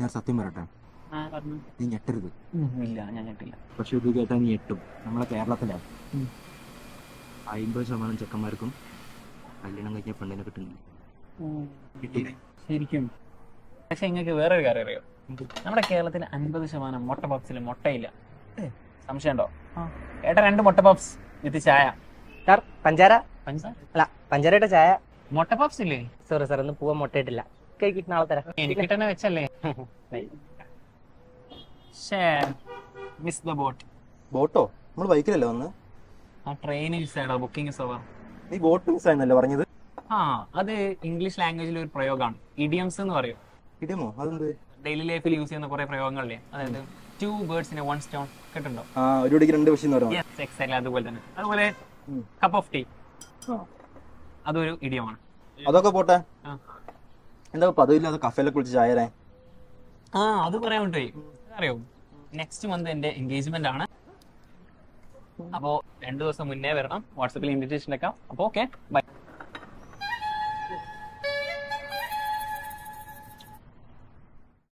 ഞാൻ സത്യം പറയട്ടെ, നീ ഞെട്ടരുത്. ഇല്ല, ഞാൻ ഞെട്ടില്ല. പക്ഷെ ഇത് കേട്ടാൽ നീ ഞെട്ടും. നമ്മളെ കേരളത്തിലാണ് 50% ചെക്കന്മാർക്കും കല്യാണം കഴിക്കാൻ പെണ്ണിനെ കിട്ടുന്നില്ല ശരിക്കും. പക്ഷെ ഇങ്ങക്ക് വേറൊരു കാര്യം അറിയോ? നമ്മുടെ കേരളത്തിൽ 50% മൊട്ട പപ്സിൽ മുട്ടയില്ല. സംശയം ഉണ്ടോ ഏട്ടാ? 2 മൊട്ട പപ്സ് വിത്ത് ചായ. സാർ പഞ്ചാര അല്ല പഞ്ചാരയുടെ ചായ. മൊട്ട പപ്സ് ഇല്ലേ? സോറി സാർ, ഒന്നും പൂവാൻ മുട്ടയിട്ടില്ല. നാളെ തരാം. എനിക്ക് തന്നെ വെച്ചല്ലേ. ബോട്ടോ നമ്മള് ബൈക്കിലല്ലേ വന്ന്? നീ ബോട്ട് മിസ് ആയെന്നല്ലേ പറഞ്ഞത്? ആ, അത് ഇംഗ്ലീഷ് ലാംഗ്വേജിൽ ഒരു പ്രയോഗമാണ്, ഇഡിയംസ് എന്ന് പറയും. ഇഡിയമോ? അതെന്ത്? ഡെയിലി ലൈഫിൽ യൂസ് ചെയ്യുന്ന കുറെ പ്രയോഗങ്ങളില്ലേ. അതായത് 2 birds in a 1 stone കേട്ടുണ്ടോ? ആ, ഒരു ഇടിക്ക് 2 പക്ഷി എന്ന് പറയും. യെസ്, എക്സാക്റ്റ്ലി അതുപോലെ തന്നെ. അതുപോലെ കപ്പ് ഓഫ് ടീ, അതൊരു ഇഡിയമാണ്. അതൊക്കെ പോട്ടെ, എന്താ പതിവില്ലാതെ കഫേയിലൊക്കെ കുളിച്ച് ചായ? ആ, അത് പറയാൻ പറ്റുമോ? അറിയോ, നെക്സ്റ്റ് മന്ത് എന്റെ എൻഗേജ്മെന്റ് ആണ്. അപ്പോൾ 2 ദിവസം മുന്നേ വരണം. വാട്സാപ്പിൽ ഇൻവിറ്റേഷൻ വെക്കാം. അപ്പോൾ ഓക്കെ, ബൈ.